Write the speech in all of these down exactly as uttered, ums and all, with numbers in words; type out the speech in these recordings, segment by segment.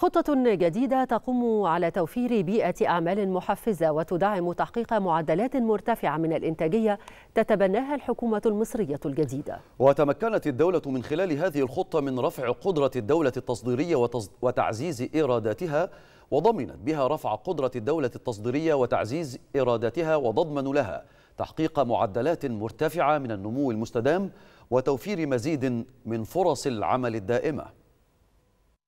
خطة جديدة تقوم على توفير بيئة أعمال محفزة وتدعم تحقيق معدلات مرتفعة من الإنتاجية تتبناها الحكومة المصرية الجديدة. وتمكنت الدولة من خلال هذه الخطة من رفع قدرة الدولة التصديرية وتعزيز إيراداتها، وضمنت بها رفع قدرة الدولة التصديرية وتعزيز إيراداتها وتضمن لها تحقيق معدلات مرتفعة من النمو المستدام وتوفير مزيد من فرص العمل الدائمة.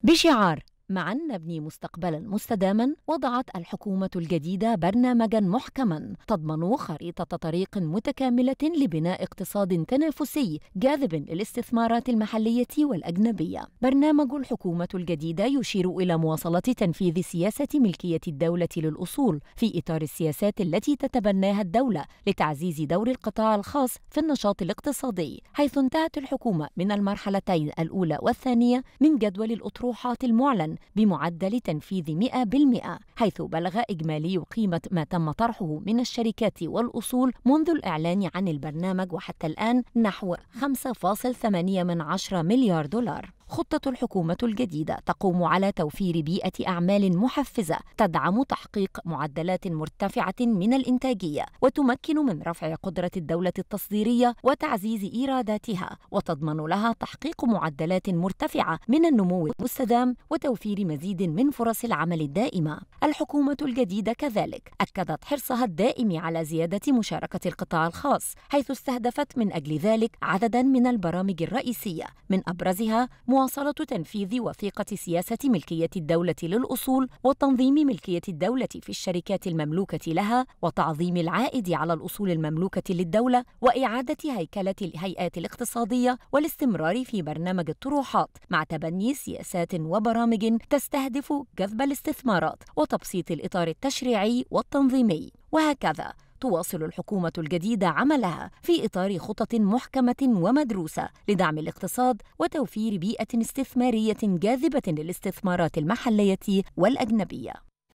بشعار معا نبني مستقبلا مستداما، وضعت الحكومة الجديدة برنامجا محكما تضمن خريطة طريق متكاملة لبناء اقتصاد تنافسي جاذب للاستثمارات المحلية والأجنبية. برنامج الحكومة الجديدة يشير إلى مواصلة تنفيذ سياسة ملكية الدولة للأصول في إطار السياسات التي تتبناها الدولة لتعزيز دور القطاع الخاص في النشاط الاقتصادي، حيث انتهت الحكومة من المرحلتين الأولى والثانية من جدول الأطروحات المعلن بمعدل تنفيذ مئة بالمئة، حيث بلغ إجمالي قيمة ما تم طرحه من الشركات والأصول منذ الإعلان عن البرنامج وحتى الآن نحو خمسة فاصلة ثمانية مليار دولار. خطة الحكومة الجديدة تقوم على توفير بيئة أعمال محفزة تدعم تحقيق معدلات مرتفعة من الإنتاجية، وتمكن من رفع قدرة الدولة التصديرية وتعزيز إيراداتها، وتضمن لها تحقيق معدلات مرتفعة من النمو المستدام وتوفير مزيد من فرص العمل الدائمة. الحكومة الجديدة كذلك أكدت حرصها الدائم على زيادة مشاركة القطاع الخاص، حيث استهدفت من أجل ذلك عدداً من البرامج الرئيسية، من أبرزها مواصلة تنفيذ وثيقة سياسة ملكية الدولة للأصول وتنظيم ملكية الدولة في الشركات المملوكة لها، وتعظيم العائد على الأصول المملوكة للدولة، وإعادة هيكلة الهيئات الاقتصادية، والاستمرار في برنامج الطروحات مع تبني سياسات وبرامج تستهدف جذب الاستثمارات وتبسيط الإطار التشريعي والتنظيمي. وهكذا تواصل الحكومة الجديدة عملها في إطار خطط محكمة ومدروسة لدعم الاقتصاد وتوفير بيئة استثمارية جاذبة للاستثمارات المحلية والأجنبية.